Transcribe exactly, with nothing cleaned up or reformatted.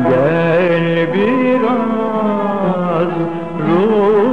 Gel biraz ruh.